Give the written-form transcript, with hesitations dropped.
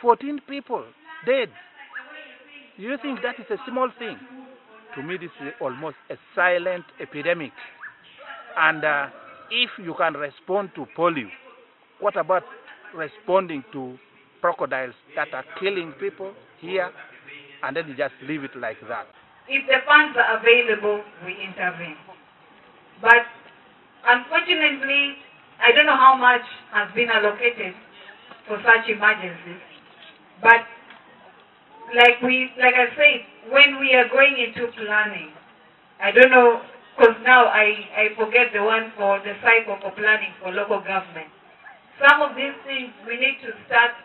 14 people dead. You think that is a small thing? To me, this is almost a silent epidemic. And if you can respond to polio, what about responding to crocodiles that are killing people here, and then you just leave it like that? If the funds are available, we intervene. But unfortunately, I don't know how much has been allocated for such emergencies. But like I said, when we are going into planning, I don't know, because now I forget the one for the cycle for planning for local government. Some of these things we need to start